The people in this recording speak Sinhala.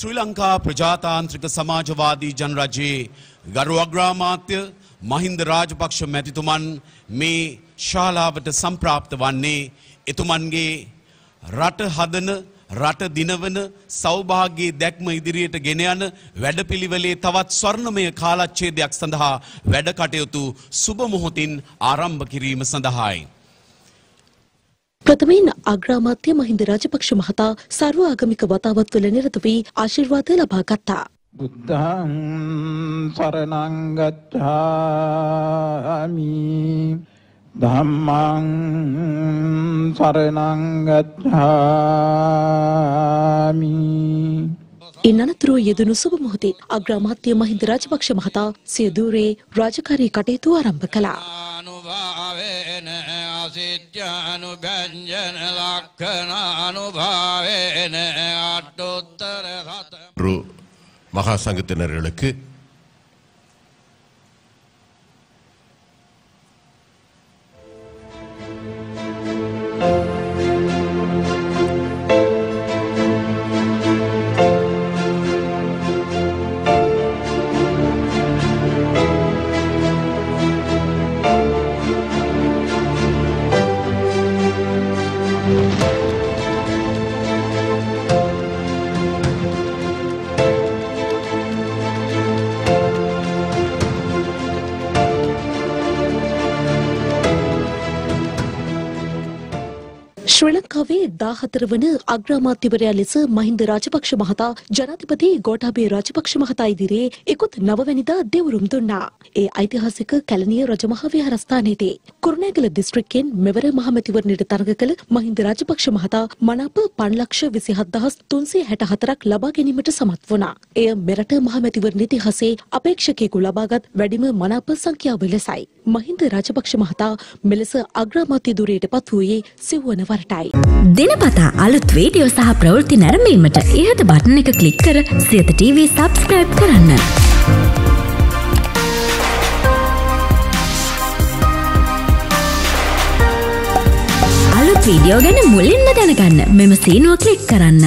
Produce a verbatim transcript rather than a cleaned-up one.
ශ්‍රීලංකා ප්‍රජාතාන්ත්‍රික සමාජවාදී ජනරජයේ ගරු අග්‍රාමාත්‍ය මහින්ද රාජපක්ෂ මැතිතුමන් මේ ශාලාවට සම්ප්‍රාප්ත වන්නේ එතුමන්ගේ රට හදන රට දිනවන සෞභාග්‍යයේ දැක්ම ඉදිරියට ගෙන යන වැඩපිළිවෙලේ තවත් ස්වර්ණමය කාලච්ඡේදයක් සඳහා වැඩ කටයුතු සුබ මොහොතින් ආරම්භ කිරීම සඳහායි प्रथम अग्रामात्य महिंद राजपक्ष महता सार्वआगमिक वतावत्वल निरत वी आशीर्वाद लभागता बुद्धं शरणं गच्छामि धम्मं शरणं गच्छामि इननतरो यदुनु शुभ मुहूर्ते अग्रामात्य महिंद राजपक्ष महता से दूरे राजकारी कटेतु आरंभ कला महा संगतिनरुक्कु श्रीलंकावे දාහතරවන අග්‍රාමාත්‍යවරයා ලෙස මහින්ද රාජපක්ෂ මහතා ජනාධිපති ගෝඨාභය රාජපක්ෂ මහතා ඉදිරියේ එකොළහ වෙනිදා දෙවුරුම් දුන්නා. ඒ ඓතිහාසික කැලණිය රජමහා විහාරස්ථානයේදී කුරුණෑගල දිස්ත්‍රික්කයෙන් මෙවර මහමැතිවරණයට තරඟ කළ මහින්ද රාජපක්ෂ මහතා මනාප පන්ලක්ෂ විසිහත් දහස් තුන්සිය හැටහතරක් ලබා ගැනීමට සමත් වුණා. එය මෙරට මහමැතිවරණ ඉතිහාසයේ අපේක්ෂකයෙකු ලබාගත් වැඩිම මනාප සංඛ්‍යාව ලෙසයි. මහින්ද රාජපක්ෂ මහතා මෙලෙස අග්‍රාමාත්‍ය ධුරයටපත් වූයේ සිව්වන වරට. දිනපතා අලුත් වීඩියෝ සහ ප්‍රවෘත්ති නැරඹීමට ඉහත බටන් එක ක්ලික් කර සියත ටීවී subscribe කරන්න. අලුත් වීඩියෝ ගැන මුලින්ම දැනගන්න මෙම සීනුව ක්ලික් කරන්න.